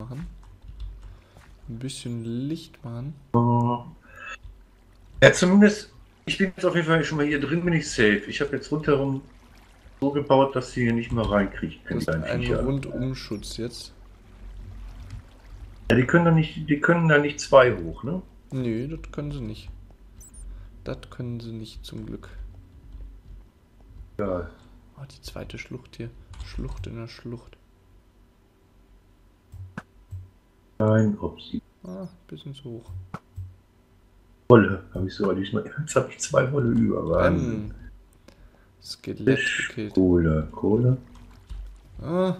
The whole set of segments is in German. machen. Ein bisschen Licht machen. Ja, zumindest, ich bin jetzt auf jeden Fall schon mal hier drin, bin ich safe. Ich habe jetzt rundherum so gebaut, dass sie hier nicht mehr reinkriegt. Das ist ein Rundumschutz jetzt. Ja, die können da nicht zwei hoch, ne? Nö, das können sie nicht. Das können sie nicht, zum Glück. Ja. Oh, die zweite Schlucht hier. Schlucht in der Schlucht. Nein, Opsi. Ah, bisschen zu hoch. Wolle, habe ich sogar diesmal. Jetzt habe ich 2 Wolle über. Skelett gekillt. Kohle, Kohle. Ah,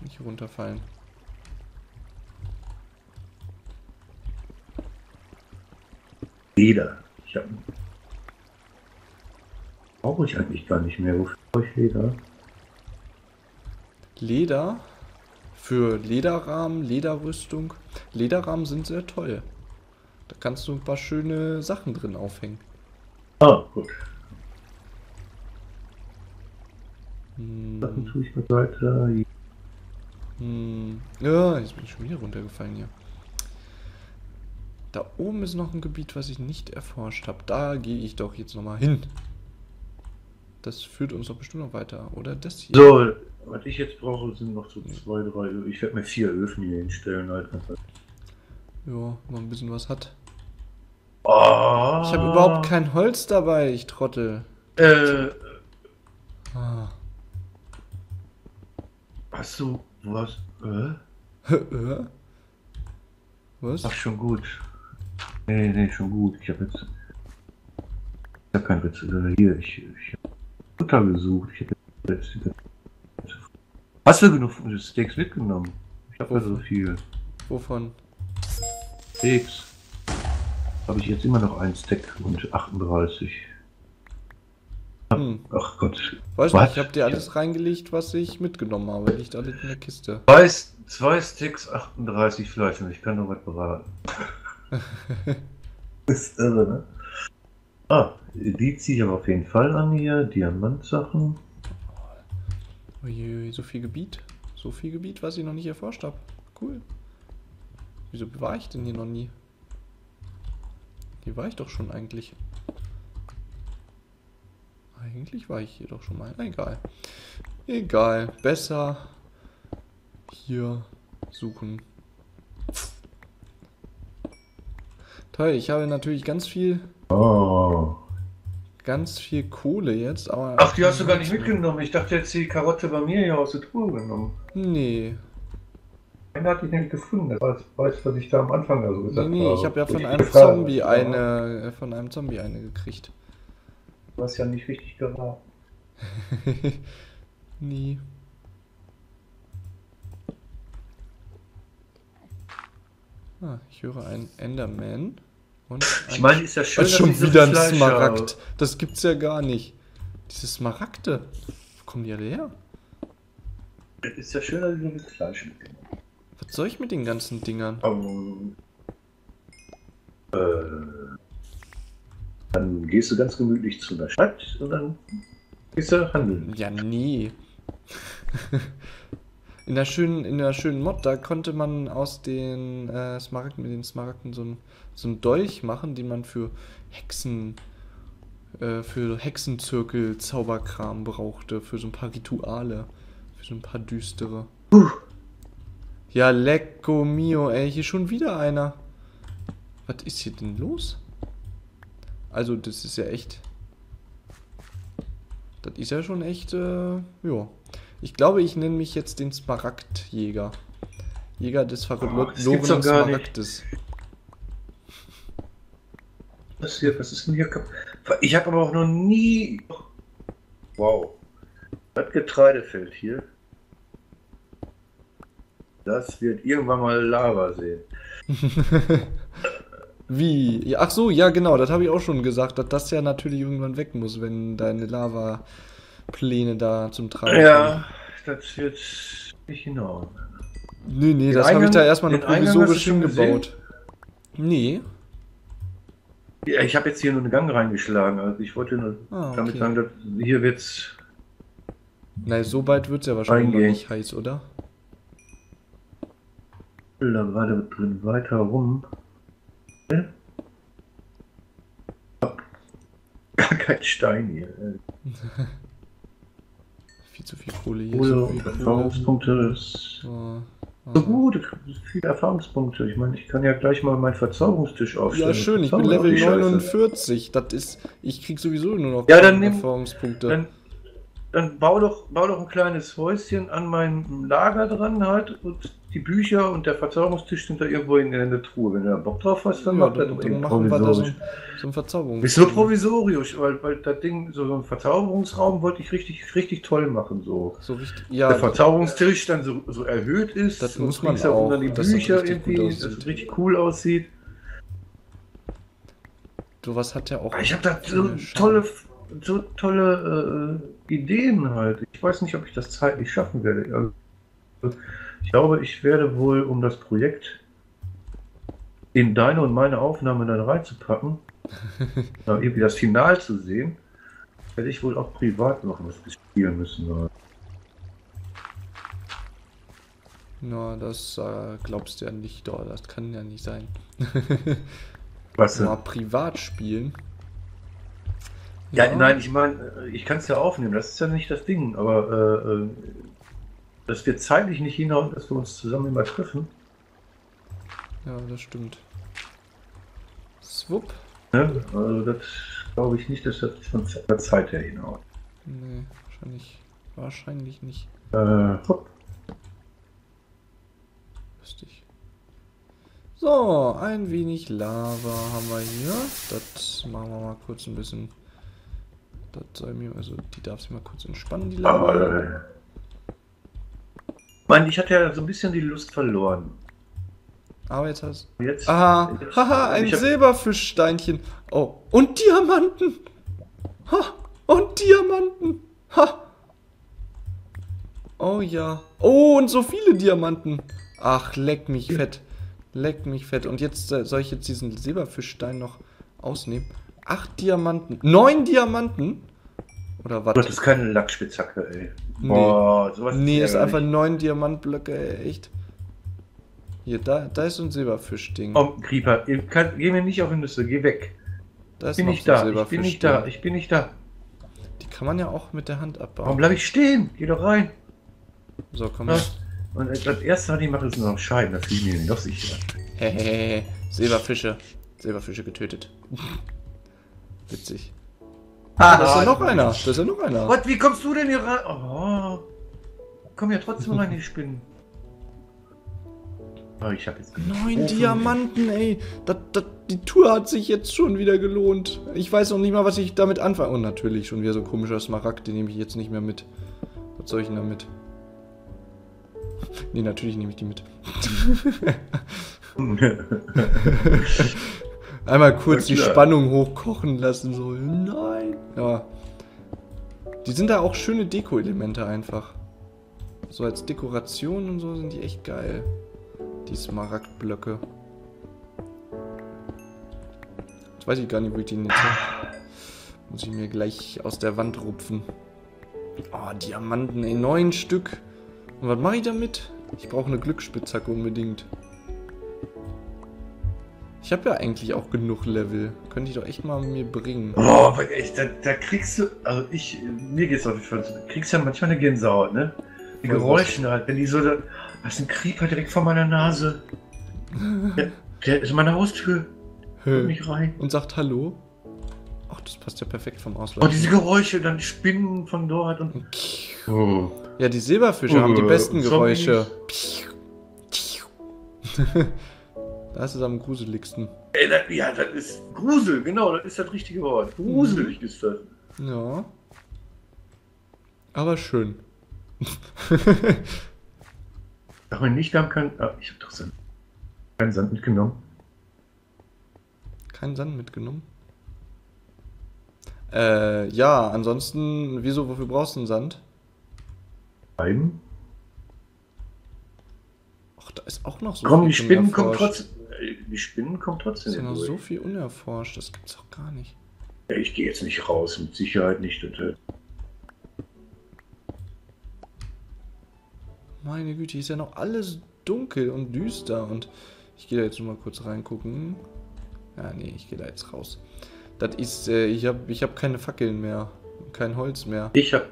nicht runterfallen. Leder. Ich habe. Brauche ich eigentlich gar nicht mehr. Wofür brauche ich Leder? Leder? Für Lederrahmen, Lederrüstung. Lederrahmen sind sehr teuer. Da kannst du ein paar schöne Sachen drin aufhängen. Ah, gut. Sachen tue ich mal weiter. Ja, jetzt bin ich schon wieder runtergefallen hier. Da oben ist noch ein Gebiet, was ich nicht erforscht habe. Da gehe ich doch jetzt nochmal hin. Das führt uns doch bestimmt noch weiter, oder? Das hier. So, was ich jetzt brauche, sind noch so 2, 3... Ich werde mir 4 Öfen hier hinstellen, Alter. Ja, mal ein bisschen was hat. Oh. Ich habe überhaupt kein Holz dabei, ich Trottel. Hast du was? Was? Ach, schon gut. Nee, schon gut. Ich habe jetzt... Ich habe keinen Witz. Hier, ich habe Futter gesucht. Ich habe... Hast du genug Steaks mitgenommen? Ich habe ja so viel. Wovon? Steaks. Habe ich jetzt immer noch einen Stack und 38. Ach Gott. Weißt du, ich habe dir alles reingelegt, was ich mitgenommen habe. Liegt alles in der Kiste. 2 Sticks, 38 Fleisch. Ich kann noch was beraten. Ist irre, ne? Ah, die ziehe ich aber auf jeden Fall an hier. Diamantsachen. Uiuiui, so viel Gebiet. So viel Gebiet, was ich noch nicht erforscht habe. Cool. Wieso war ich denn hier noch nie? Hier war ich doch schon eigentlich. Eigentlich war ich hier doch schon mal. Egal. Egal. Besser hier suchen. Toll, ich habe natürlich ganz viel... Oh. Ganz viel Kohle jetzt, aber... Ach, die hast du gar nicht mitgenommen. Ich dachte jetzt, die Karotte bei mir hier aus der Truhe genommen. Nee. Einer hat die nicht gefunden. Das weiß, was ich da am Anfang also gesagt habe. Nee, ich habe ja von einem Zombie eine gekriegt. Du hast ja nicht richtig geraten. Nee. Ah, ich höre einen Enderman. Und ich meine, ist ja schön, dass schon wieder ein Fleisch Smaragd. Habe. Das gibt's ja gar nicht. Diese Smaragde. Wo kommen die alle her? Das ist ja schön, dass ich mit Fleisch mitgenommen. Was soll ich mit den ganzen Dingern? Dann gehst du ganz gemütlich zu der Stadt und dann gehst du handeln. Ja, nee. In der schönen Mod, da konnte man aus den Smaragden, mit den Smaragden so einen Dolch machen, den man für Hexen, für Hexenzirkel, Zauberkram brauchte, für so ein paar Rituale, für so ein paar düstere. Ja, lecko mio, ey, hier schon wieder einer. Was ist hier denn los? Also, das ist ja echt... Das ist ja schon echt, ja... Ich glaube, ich nenne mich jetzt den Smaragdjäger. Jäger des verlorenen Smaragdes. Was ist denn hier kaputt? Ich habe aber auch noch nie... Wow. Das Getreidefeld hier. Das wird irgendwann mal Lava sehen. Wie? Ach so, ja genau, das habe ich auch schon gesagt, dass das ja natürlich irgendwann weg muss, wenn deine Lava... Pläne da zum Tragen. Ja, das wird nicht genau. Nee, das habe ich da erstmal nur provisorisch hingebaut. Nee. Ja, ich habe jetzt hier nur einen Gang reingeschlagen. Also ich wollte nur damit sagen, dass hier wird's. Nein, so bald wird's ja wahrscheinlich noch nicht heiß, oder? Dann war der drin weiter rum. Gar kein Stein hier. Viel zu viel Kohle hier. Kohle und Erfahrungspunkte. So gut, viele Erfahrungspunkte. Ich meine, ich kann ja gleich mal meinen Verzauberungstisch aufstellen. Ja, schön, ich bin Level 49. Das ist, ich krieg sowieso nur noch Erfahrungspunkte. Dann bau doch ein kleines Häuschen an meinem Lager dran halt und die Bücher und der Verzauberungstisch sind da irgendwo in der Truhe. Wenn du da Bock drauf hast, dann macht das eben provisorisch. So ein Verzauberungsraum. Ist nur provisorisch, weil das Ding, so ein Verzauberungsraum wollte ich richtig toll machen. So richtig, ja, der Verzauberungstisch dann so erhöht ist, das muss man auch, und dann die Bücher irgendwie, dass es richtig cool aussieht. So was hat ja auch. Ich habe da so tolle Ideen halt. Ich weiß nicht, ob ich das zeitlich schaffen werde. Also, ich glaube, ich werde wohl, um das Projekt in deine und meine Aufnahme dann reinzupacken, irgendwie das Final zu sehen, werde ich wohl auch privat noch was spielen müssen. Halt. Na, das glaubst du ja nicht, doch. Das kann ja nicht sein. Was? Mal privat spielen. Ja, ja, nein, ich meine, ich kann es ja aufnehmen, das ist ja nicht das Ding, aber dass wir zeitlich nicht hinhauen, dass wir uns zusammen immer treffen. Ja, das stimmt. Swupp. Ne? Also das glaube ich nicht, dass das von der Zeit her hinhaut. Nee, wahrscheinlich nicht. Hopp. Lustig. So, ein wenig Lava haben wir hier. Das machen wir mal kurz ein bisschen... Das soll mir, also die darf sich mal kurz entspannen, die Lage. Mann, ich hatte ja so ein bisschen die Lust verloren. Aber jetzt hast du... Haha, ein Silberfischsteinchen. Oh, und Diamanten! Ha! Und Diamanten! Ha! Oh ja. Oh, und so viele Diamanten! Ach, leck mich fett. Leck mich fett. Und jetzt soll ich jetzt diesen Silberfischstein noch ausnehmen. 8 Diamanten. 9 Diamanten? Oder was? Das ist keine Lackspitzhacke, ey. Nee, boah, sowas nee ist einfach 9 Diamantblöcke, ey, echt. Hier, da ist so ein Silberfischding. Oh, Creeper, geh mir nicht auf die Nüsse, geh weg. Da ist noch so ein Silberfischding. Ich bin nicht da. Die kann man ja auch mit der Hand abbauen. Warum bleib ich stehen? Geh doch rein. So, komm mal. Und das erste, was ich mache, ist noch ein Schein. Das liegen mir noch sicher. Hehehe, Silberfische. Silberfische getötet. Witzig. Ah, da ist ja noch einer. Gott, wie kommst du denn hier rein? Oh, komm ja trotzdem rein, die Spinnen. Oh, ich hab jetzt 9 Diamanten, ey. Die Tour hat sich jetzt schon wieder gelohnt. Ich weiß noch nicht mal, was ich damit anfange. Und natürlich schon wieder so ein komischer Smaragd, den nehme ich jetzt nicht mehr mit. Was soll ich denn damit? Nee, natürlich nehme ich die mit. Einmal kurz die Spannung hochkochen lassen, so, nein. Ja. Die sind da auch schöne Deko-Elemente einfach. So als Dekoration und so sind die echt geil. Die Smaragdblöcke. Jetzt weiß ich gar nicht, wo ich die jetzt habe. Muss ich mir gleich aus der Wand rupfen. Oh, Diamanten, ey, 9 Stück. Und was mache ich damit? Ich brauche eine Glücksspitzhacke unbedingt. Ich habe ja eigentlich auch genug Level. Könnte ich doch echt mal mir bringen. Oh, echt, da kriegst du... Also ich... Mir geht's auf jeden Fall so. Kriegst ja manchmal eine Gänsehaut, ne? Die Geräusche halt, wenn die so... Da ist ein Creeper direkt vor meiner Nase. Der ist in meiner Haustür. Hört mich rein. Und sagt Hallo. Ach, das passt ja perfekt vom Ausland. Oh, diese Geräusche, dann Spinnen von dort und... Oh. Ja, die Silberfische haben die besten Geräusche. Das ist am gruseligsten. Ey, das ist Grusel, genau, das ist das richtige Wort. Gruselig ist das. Ja. Aber schön. Ach, wenn nicht, dann kann... Ah, ich hab doch Sand. Keinen Sand mitgenommen. Keinen Sand mitgenommen? Ja, ansonsten, wofür brauchst du einen Sand? Einen? Ach, da ist auch noch so viel unerforscht. Die Spinnen kommen trotzdem nicht durch. Ist ja noch so viel unerforscht, das gibt's doch gar nicht. Ja, ich gehe jetzt nicht raus, mit Sicherheit nicht. Meine Güte, hier ist ja noch alles dunkel und düster und ich gehe da jetzt nur mal kurz reingucken. Ja, nee, ich gehe da jetzt raus. Das ist, ich hab keine Fackeln mehr. Kein Holz mehr. Ich hab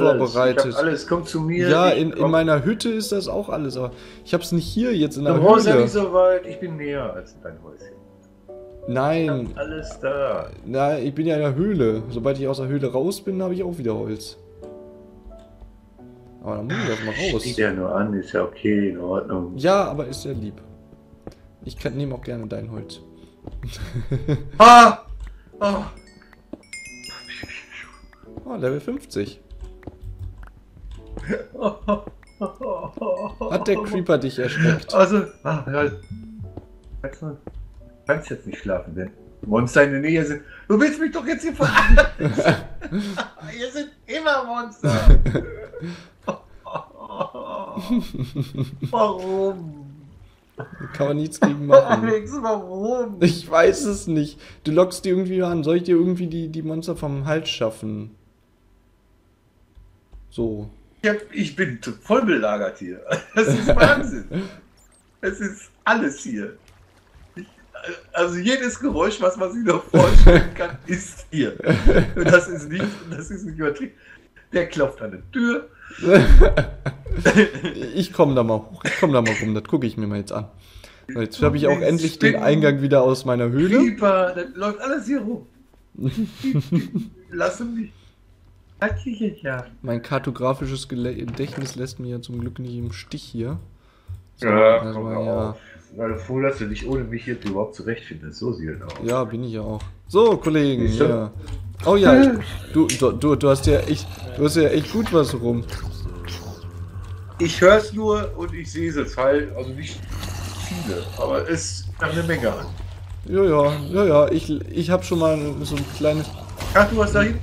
alles, komm zu mir. Ja, in meiner Hütte ist das auch alles, aber ich hab's nicht hier jetzt in der Hütte. Du brauchst ja nicht so weit, ich bin näher als in dein Häuschen. Nein. Ich hab alles da. Nein, ich bin ja in der Höhle. Sobald ich aus der Höhle raus bin, habe ich auch wieder Holz. Aber dann muss ich doch mal raus. Sieht ja nur an, ist ja okay, in Ordnung. Ja, aber ist ja lieb. Ich nehme auch gerne dein Holz. Ah! Oh. Oh, Level 50. Hat der Creeper dich erschreckt? Also, du kannst jetzt nicht schlafen, denn Monster in der Nähe sind. Du willst mich doch jetzt hier verarschen. Hier sind immer Monster. Warum? Kann man nichts gegen machen. Alex, warum? Ich weiß es nicht. Du lockst die irgendwie an. Soll ich dir irgendwie die Monster vom Hals schaffen? So. Ich bin voll belagert hier. Das ist Wahnsinn. Es ist alles hier. Also jedes Geräusch, was man sich noch vorstellen kann, ist hier. Und das ist nicht übertrieben. Der klopft an der Tür. Ich komme da mal hoch, ich komme da mal rum, das gucke ich mir mal jetzt an. Jetzt habe ich auch endlich den Eingang wieder aus meiner Höhle. Creeper, das läuft alles hier rum. Lass mich. Mein kartografisches Gedächtnis lässt mich ja zum Glück nicht im Stich hier. So, ja, also komm auf. Weil du froh, dass du dich ohne mich jetzt überhaupt zurechtfindest. So sieht das aus. Ja, bin ich ja auch. So, Kollegen, ja. Oh ja, du hast ja echt, gut was rum. Ich höre es nur und ich sehe es jetzt halt, also nicht viele, aber es ist eine Menge an. Ja, ich habe schon mal so ein kleines... Ach, du hast da hinten...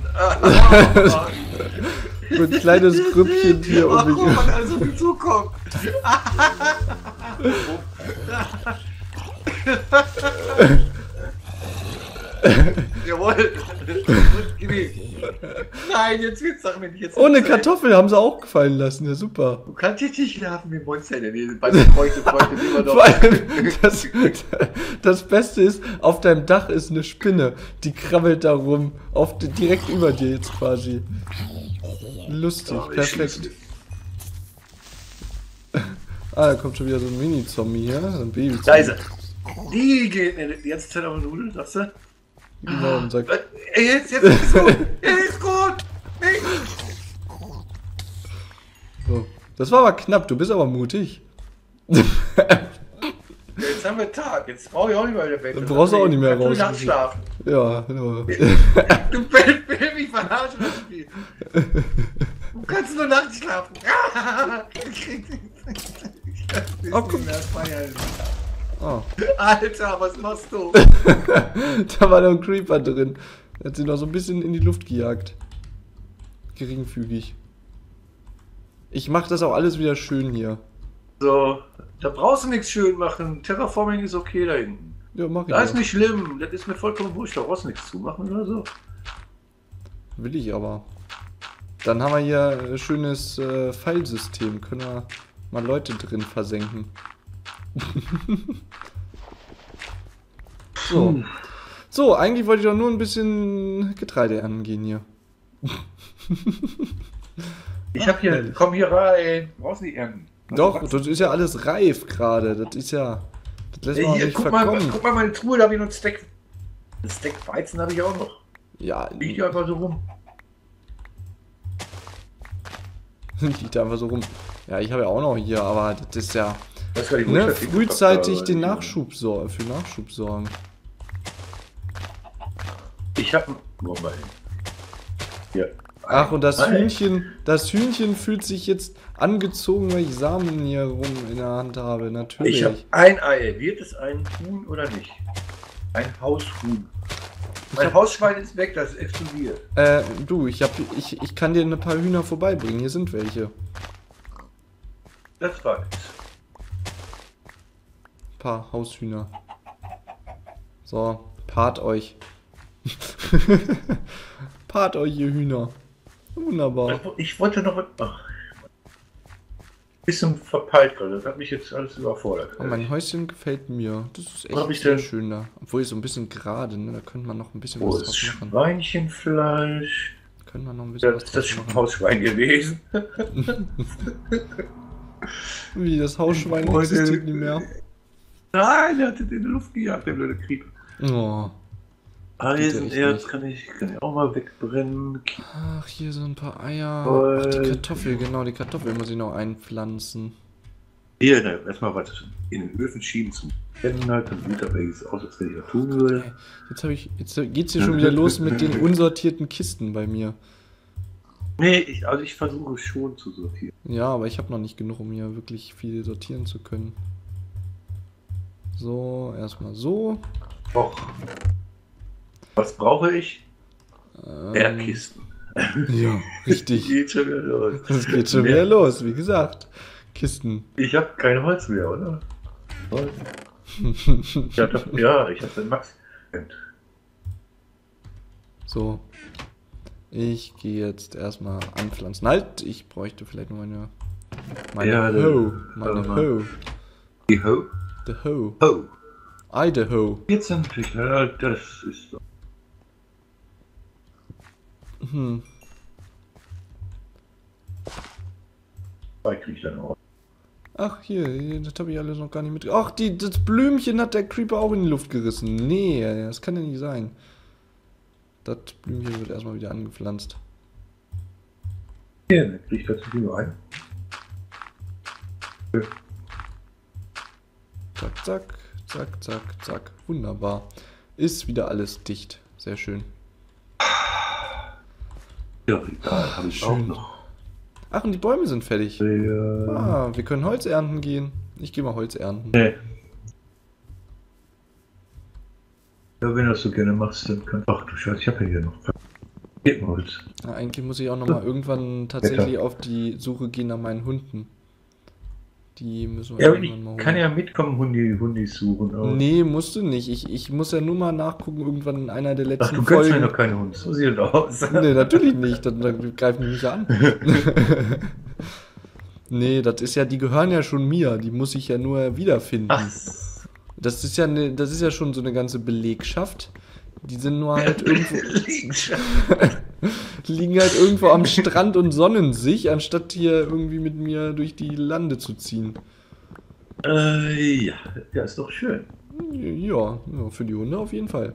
so ein kleines Grüppchen hier um mich. Warum man also hinzukommt? Jawohl. Nein, jetzt wird's doch mir nicht jetzt. Ohne Kartoffel haben sie auch gefallen lassen, ja super. Du kannst jetzt nicht schlafen wie Monster, denn bei den Kräuter immer noch. Vor allem, das Beste ist, auf deinem Dach ist eine Spinne, die krabbelt da rum, direkt über dir jetzt quasi. Lustig, oh, perfekt. Ah, da kommt schon wieder so ein Mini-Zombie hier, so ein Baby-Zombie. Da ist er. Die geht mir die ganze Zeit auf den Nudeln, sagst du? Genau, und sagt... Jetzt ist gut! Jetzt ist gut! Nee. So. Das war aber knapp, du bist aber mutig. Jetzt haben wir Tag, jetzt brauche ich auch nicht mehr wieder weg. Dann brauchst du auch nicht mehr raus. Kannst du nachschlafen. Ja, genau. Du willst mich verarschen, das Spiel. Du kannst nur nachts schlafen. Ich kann nicht mehr feiern. Oh. Alter, was machst du? Da war noch ein Creeper drin. Der hat sie noch so ein bisschen in die Luft gejagt. Geringfügig. Ich mach das auch alles wieder schön hier. So, da brauchst du nichts schön machen. Terraforming ist okay da hinten. Ja, mach ich. Das ist nicht schlimm. Das ist mir vollkommen wurscht. Da brauchst du nichts zumachen oder so. Will ich aber. Dann haben wir hier ein schönes Pfeilsystem. Können wir mal Leute drin versenken. So, eigentlich wollte ich doch nur ein bisschen Getreide ernten gehen hier. Ich hab hier, komm hier rein, brauchst nicht ernten. Doch, das ist ja alles reif gerade, das ist ja, das lässt man nicht verkommen. Guck mal meine Truhe, da habe ich noch ein Stack Weizen habe ich auch noch. Ja. Liegt hier einfach so rum. Liegt einfach so rum. Ja, ich habe ja auch noch hier, aber das ist ja... Ne, frühzeitig den Nachschub für Nachschub sorgen. Ich hab wobei. Ja. Ach, und das Hühnchen fühlt sich jetzt angezogen, weil ich Samen hier rum in der Hand habe. Natürlich. Ich hab ein Ei. Wird es ein Huhn oder nicht? Ein Haushuhn. Mein Hausschwein ist weg, das explodiert. Du, ich kann dir ein paar Hühner vorbeibringen. Hier sind welche. Das war nichts. Paar Haushühner. So, paart euch. Paart euch, ihr Hühner. Wunderbar. Ich wollte noch... bisschen verpeilt gerade. Das hat mich jetzt alles überfordert. Oh, mein Häuschen gefällt mir. Das ist echt sehr schön da. Obwohl so ein bisschen gerade, ne? Da könnte man noch ein bisschen was draus machen. Schweinchenfleisch. Können wir noch ein bisschen was draus machen. Das ist das Hausschwein gewesen. Wie, das Hausschwein existiert nicht mehr? Nein, der hat den in die Luft gejagt, der blöde Creeper. Oh. Eisenerz kann ich auch mal wegbrennen. Ach, hier so ein paar Eier. Ach, die Kartoffel, genau, die Kartoffel muss ich noch einpflanzen. Hier, ne, erstmal was in den Öfen schieben zum Kennen halt, dann sieht aber nichts aus, als wenn ich das tun würde. Okay. Jetzt geht's hier schon wieder los mit den unsortierten Kisten bei mir. Nee, ich versuche schon zu sortieren. Ja, aber ich habe noch nicht genug, um hier wirklich viel sortieren zu können. So, erstmal so. Och. Was brauche ich? Bergkisten. Ja, richtig. Geht schon wieder los. Das geht schon wieder los, wie gesagt. Kisten. Ich habe kein Holz mehr, oder? Holz. Ich habe den Max. So. Ich gehe jetzt erstmal anpflanzen. Halt, ich bräuchte vielleicht nur meine Hoe. Die Hoe? The Hoe. Hoe. Idaho. Jetzt endlich, ja, das ist so. Hm. Krieg ich dann auch. Ach, hier, das habe ich alles noch gar nicht mit. Ach, das Blümchen hat der Creeper auch in die Luft gerissen. Nee, das kann ja nicht sein. Das Blümchen wird erstmal wieder angepflanzt. Hier, dann krieg ich das Blümchen ein. Ja. Zack, zack, zack, zack, zack. Wunderbar. Ist wieder alles dicht. Sehr schön. Ja, egal, habe ich auch noch. Ach, und die Bäume sind fertig. Ah, wir können Holz ernten gehen. Ich gehe mal Holz ernten. Nee. Ja, wenn du das so gerne machst, dann kannst du... Ach du Scheiße, ich habe ja hier noch... Geht mal Holz. Ja, eigentlich muss ich auch nochmal irgendwann tatsächlich auf die Suche gehen nach meinen Hunden. Die müssen wir irgendwann mal holen. Ich kann ja mitkommen, Hundis suchen. Aber nee, musst du nicht. Ich muss ja nur mal nachgucken, irgendwann in einer der letzten Folgen. Ach, du kennst ja noch keine Hunde. So sieht das aus. Nee, natürlich nicht. Dann greifen die mich an. Nee, das ist ja, die gehören ja schon mir. Die muss ich ja nur wiederfinden. Ach. Das ist ja schon so eine ganze Belegschaft. Die sind nur halt irgendwo... liegen halt irgendwo am Strand und sonnen sich, anstatt hier irgendwie mit mir durch die Lande zu ziehen. Ja, ist doch schön. Ja, für die Hunde auf jeden Fall.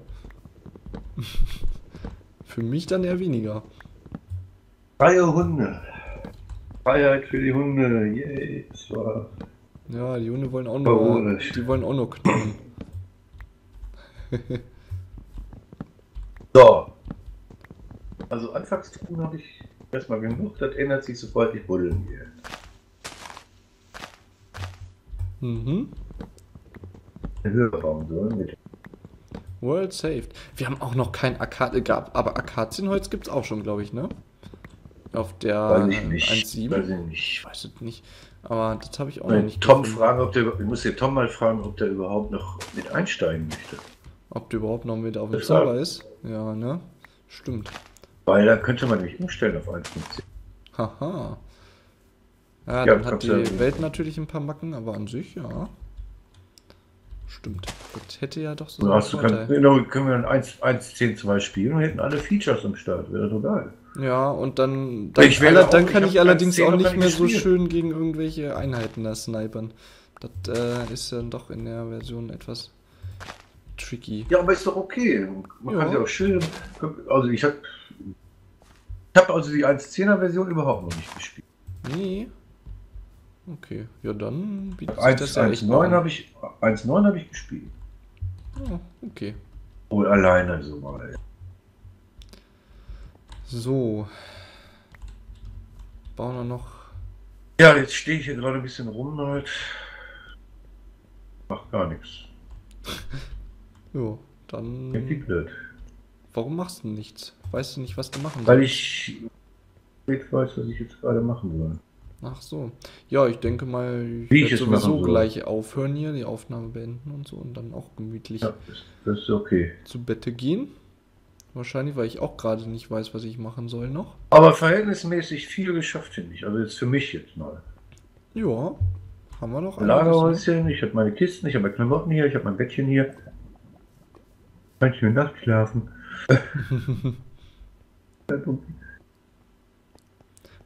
Für mich dann eher weniger. Freie Hunde. Freiheit für die Hunde. Yay. Yeah, ja, die Hunde wollen auch noch... Die wollen auch noch knurren. So. Also Anfangstun habe ich erstmal genug, das ändert sich, sobald ich buddeln gehe. Mhm. Eine Höhe bauen sollen mit. World saved. Wir haben auch noch kein Akazie gehabt, aber Akazienholz gibt es auch schon, glaube ich, ne? Auf der 1.7. Weiß ich nicht. Aber das habe ich auch noch nicht. Tom fragen, ich muss den Tom mal fragen, ob der überhaupt noch mit einsteigen möchte. Ob der überhaupt noch mit auf dem Server ist? Ja, ne? Stimmt. Weil dann könnte man nämlich umstellen auf 1.15. Haha. Ja, dann hat die Welt natürlich ein paar Macken, aber an sich, ja. Stimmt. Das hätte ja doch so einen Vorteil. Können wir dann 1.10.2 spielen und hätten alle Features im Start. Wäre total. Ja, und dann kann ich allerdings auch nicht mehr so schön gegen irgendwelche Einheiten da snipern. Das ist dann doch in der Version etwas... tricky. Ja, aber ist doch okay. Man kann ja auch schön. Also ich hab also die 1.10er Version überhaupt noch nicht gespielt. Nee. Okay, ja dann bietet sich das ja echt an. 1.9 habe ich gespielt. Oh, okay. Wohl alleine so mal. So. Bauen wir noch. Ja, jetzt stehe ich hier gerade ein bisschen rum halt. Macht gar nichts. Jo, dann... Warum machst du nichts? Weißt du nicht, was du machen sollst? Weil ich nicht weiß, was ich jetzt gerade machen soll. Ach so. Ja, ich denke mal, ich werde sowieso gleich aufhören hier, die Aufnahme beenden und so und dann auch gemütlich das ist okay. Zu Bette gehen. Wahrscheinlich, weil ich auch gerade nicht weiß, was ich machen soll noch. Aber verhältnismäßig viel geschafft, finde ich. Also jetzt für mich jetzt mal. Ja, haben wir noch ein Lagerhäuschen, ich habe meine Kisten, ich habe meine Klamotten hier, ich habe mein Bettchen hier. Kann ich in der Nacht schlafen.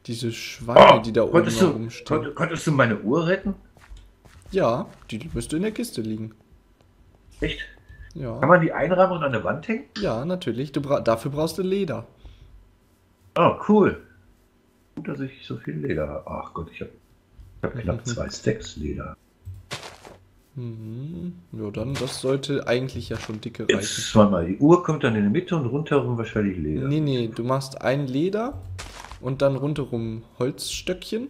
Diese Schweine, die da oben rumstehen. Konntest du meine Uhr retten? Ja, die müsste in der Kiste liegen. Echt? Ja. Kann man die einrahmen und an der Wand hängen? Ja, natürlich. Dafür brauchst du Leder. Oh, cool. Gut, dass ich so viel Leder habe. Ach Gott, ich hab knapp 2 Stacks Leder. Mhm. Ja, dann, das sollte eigentlich ja schon dicke reichen. Jetzt, warte mal, die Uhr kommt dann in die Mitte und rundherum wahrscheinlich Leder. Nee, nee, du machst ein Leder und dann rundherum Holzstöckchen.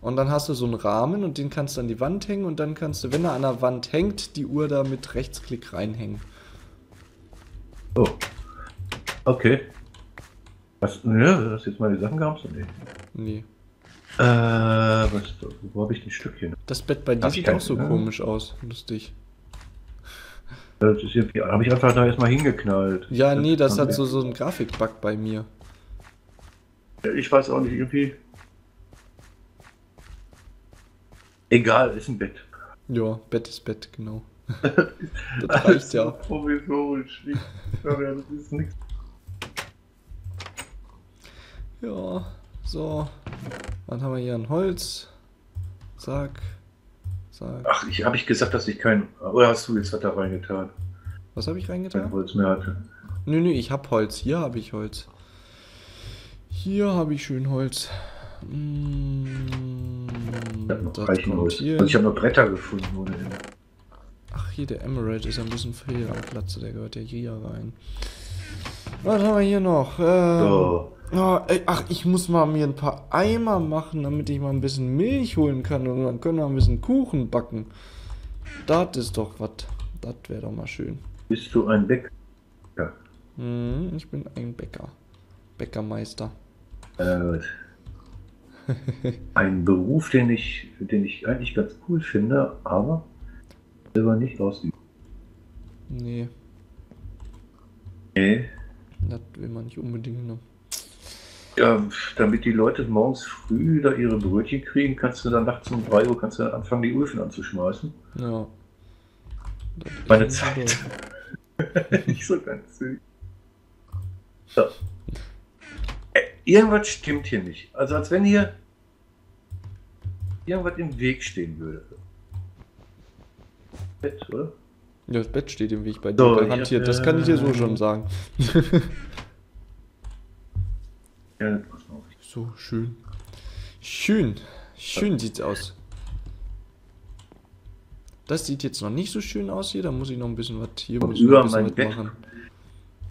Und dann hast du so einen Rahmen und den kannst du an die Wand hängen und dann kannst du, wenn er an der Wand hängt, die Uhr da mit Rechtsklick reinhängen. Oh. Okay. Was, ne, hast du jetzt meine Sachen gehabt? Nee. Nee. Wo habe ich ein Stückchen? Das Bett bei dir sieht auch so komisch aus. Lustig. Das ist irgendwie, habe ich einfach da erstmal hingeknallt. Ja, nee, das hat so einen Grafikbug bei mir. Ich weiß auch nicht, irgendwie... Egal, ist ein Bett. Ja, Bett ist Bett, genau. Das reicht ja. Provisorisch. Das ist nichts. Ja, so. Dann haben wir hier ein Holz. Zack. Zack. Ach, habe ich gesagt, dass ich kein... Oder hast du jetzt was da reingetan? Was habe ich reingetan? Kein Holz mehr hatte. Nö, nö, ich habe Holz. Hier habe ich Holz. Hier habe ich schön Holz. Ich habe noch Reichenholz. Also ich habe noch Bretter gefunden. Oder? Ach, hier der Emerald ist ein bisschen fehl am Platz. Der gehört ja hier rein. Was haben wir hier noch? So. Oh, ey, ach, ich muss mal mir ein paar Eimer machen, damit ich mal ein bisschen Milch holen kann. Und dann können wir ein bisschen Kuchen backen. Das ist doch was. Das wäre doch mal schön. Bist du ein Bäcker? Ja. Ich bin ein Bäcker. Bäckermeister. Ein Beruf, den ich eigentlich ganz cool finde, aber selber nicht ausüben. Nee. Nee. Das will man nicht unbedingt, ne? Ja, damit die Leute morgens früh da ihre Brötchen kriegen, kannst du dann nachts um 3 Uhr anfangen, die Öfen anzuschmeißen. Ja. Das meine Zeit. Nicht so ganz süß. So. Irgendwas stimmt hier nicht. Also als wenn hier irgendwas im Weg stehen würde. Bett, oder? Ja, das Bett steht im Weg bei dir. So, das kann ich dir so schon sagen. Ja, das passt auf. So schön. Schön. Schön sieht's aus. Das sieht jetzt noch nicht so schön aus hier. Da muss ich noch ein bisschen was hier muss über ich noch ein bisschen was machen.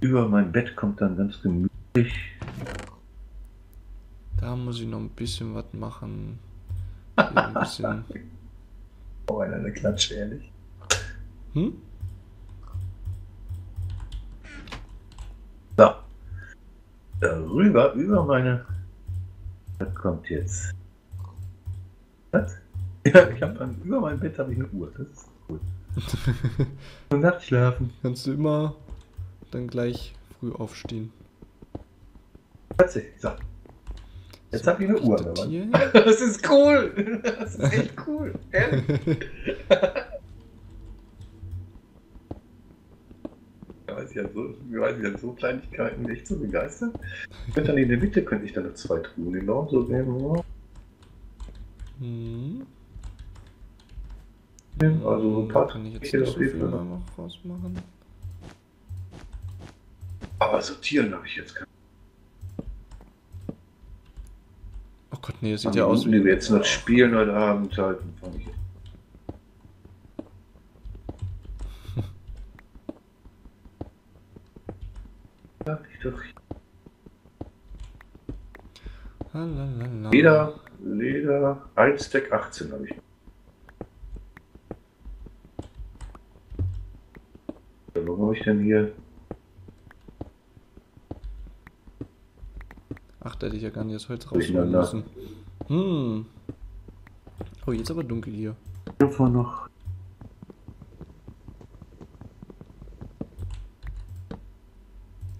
Über mein Bett kommt dann ganz gemütlich. Da muss ich noch ein bisschen was machen. Hier ein bisschen. Oh, eine Klatsche, ehrlich. Hm? So. Darüber, über meine... Das kommt jetzt. Was? Ja, ich habe über mein Bett habe ich eine Uhr. Das ist cool. Und nachts schlafen. Kannst du immer dann gleich früh aufstehen. Tatsächlich, so. Jetzt hab ich eine Uhr, aber. Das ist cool! Das ist echt cool! Ehrlich! Ich weiß ja so Kleinigkeiten echt so begeistert. Dann in der Mitte könnte ich dann noch 2 Truhen genauso nehmen. Hm. Also so ein paar kann ich jetzt nicht so viel noch rausmachen. Aber sortieren habe ich jetzt keine. Oh Gott, nee, das sieht ja aus, wie wir jetzt noch spielen heute Abend halten. Leder, 1 Stack 18 habe ich. Wo habe ich denn hier? Ach, da hätte ich ja gar nicht das Holz rausholen müssen. Hm. Oh, jetzt aber dunkel hier. Davor noch.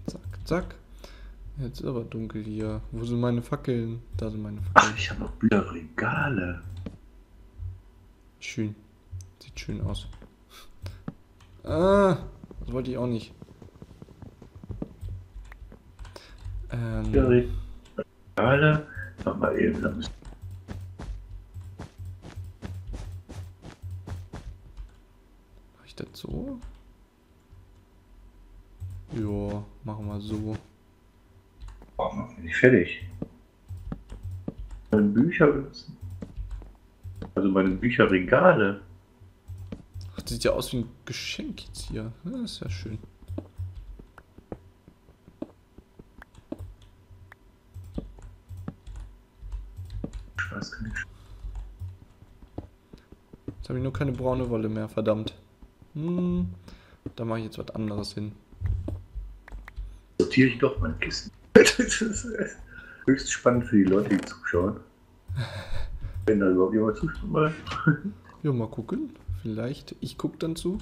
Zack, zack. Jetzt ist aber dunkel hier. Wo sind meine Fackeln? Da sind meine Fackeln. Ach, ich habe noch Bücherregale. Schön. Sieht schön aus. Ah, das wollte ich auch nicht. Alle, aber eben dann. Mach ich das so? Jo, machen wir so. Boah, man bin ich fertig. Meine Bücher benutzen. Also meine Bücherregale. Ach, das sieht ja aus wie ein Geschenk jetzt hier. Das ist ja schön. Scheiß kann ich. Jetzt habe ich nur keine braune Wolle mehr, verdammt. Da mache ich jetzt was anderes hin. Sortiere ich doch meine Kisten. Das ist höchst spannend für die Leute, die zuschauen. Wenn da überhaupt jemand zuschaut mal. Ja, mal gucken. Vielleicht. Ich gucke dann zu.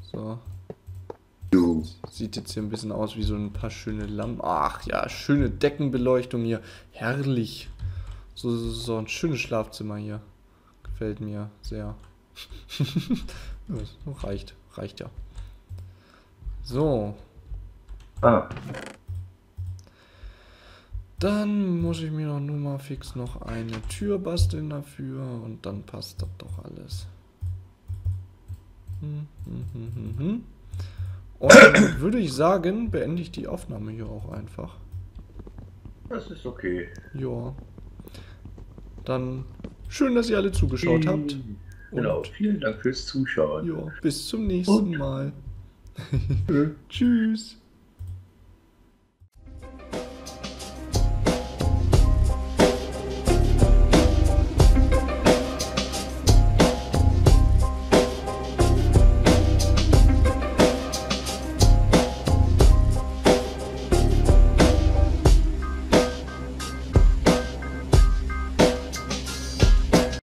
So. Jo. Sieht jetzt hier ein bisschen aus wie so ein paar schöne Lampen. Ach ja, schöne Deckenbeleuchtung hier. Herrlich. So ein schönes Schlafzimmer hier. Gefällt mir sehr. Das reicht. Reicht ja. So. Ah. Dann muss ich mir doch nur mal fix noch eine Tür basteln dafür und dann passt das doch alles. Und dann würde ich sagen, beende ich die Aufnahme hier auch einfach. Das ist okay. Ja. Dann schön, dass ihr alle zugeschaut habt. Genau, und vielen Dank fürs Zuschauen. Ja, bis zum nächsten Mal. Tschüss.